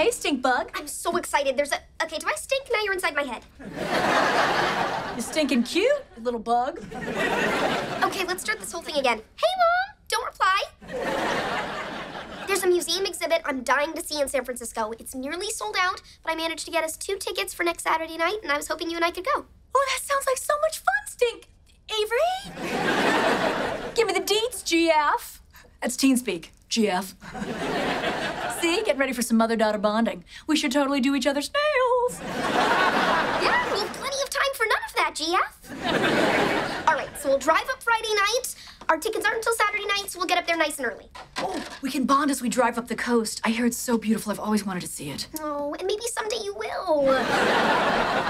Hey, stink bug. I'm so excited. Okay, do I stink? Now you're inside my head. You're stinking cute, little bug. Okay, let's start this whole thing again. Hey, Mom, don't reply. There's a museum exhibit I'm dying to see in San Francisco. It's nearly sold out, but I managed to get us 2 tickets for next Saturday night, and I was hoping you and I could go. Oh, that sounds like so much fun, Stink. Avery? Give me the deets, GF. That's teen speak, GF. See, get ready for some mother-daughter bonding. We should totally do each other's nails. Yeah, we have plenty of time for none of that, GF. All right, so we'll drive up Friday night. Our tickets aren't until Saturday night, so we'll get up there nice and early. Oh, we can bond as we drive up the coast. I hear it's so beautiful. I've always wanted to see it. Oh, and maybe someday you will.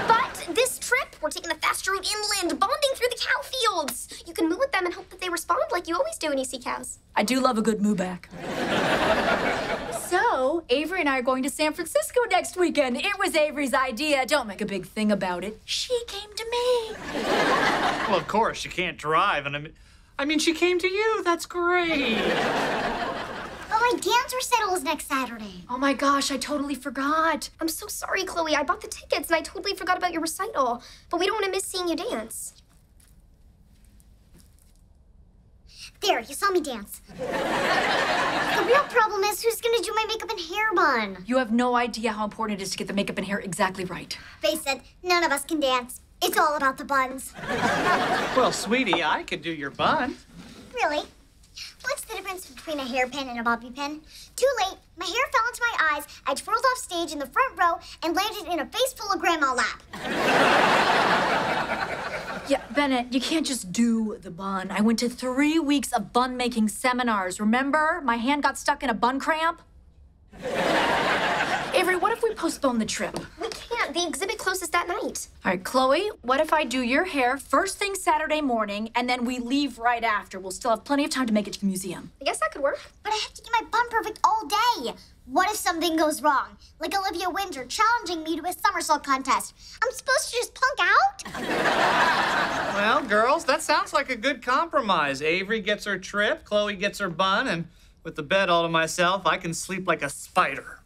But this trip, we're taking the faster route inland, bonding through the cow fields. You can moo at them and hope that they respond like you always do when you see cows. I do love a good moo back. So, Avery and I are going to San Francisco next weekend. It was Avery's idea. Don't make a big thing about it. She came to me. Well, of course, she can't drive. And I mean, she came to you. That's great. Well, my dance recital's next Saturday. Oh, my gosh, I totally forgot. I'm so sorry, Chloe. I bought the tickets, and I totally forgot about your recital. But we don't want to miss seeing you dance. There, you saw me dance. The real problem is who's gonna do my makeup and hair bun. You have no idea how important it is to get the makeup and hair exactly right. They said none of us can dance. It's all about the buns. Well, sweetie, I could do your bun. Really? What's the difference between a hairpin and a bobby pin? Too late. My hair fell into my eyes. I twirled off stage in the front row and landed in a face full of grandma lap. Yeah, Bennett, you can't just do the bun. I went to 3 weeks of bun-making seminars, remember? My hand got stuck in a bun cramp. Avery, what if we postpone the trip? We can't. The exhibit closes that night. All right, Chloe, what if I do your hair first thing Saturday morning, and then we leave right after? We'll still have plenty of time to make it to the museum. I guess that could work. But I have to get my bun perfect all day. What if something goes wrong? Like Olivia Winter challenging me to a somersault contest. I'm supposed to just punk out? Well, girls, that sounds like a good compromise. Avery gets her trip, Chloe gets her bun, and with the bed all to myself, I can sleep like a spider.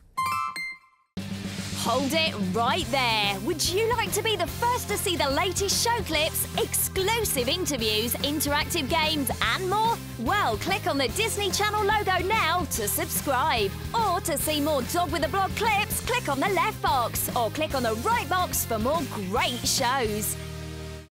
Hold it right there. Would you like to be the first to see the latest show clips, exclusive interviews, interactive games, and more? Well, click on the Disney Channel logo now to subscribe. Or to see more Dog with a Blog clips, click on the left box or click on the right box for more great shows.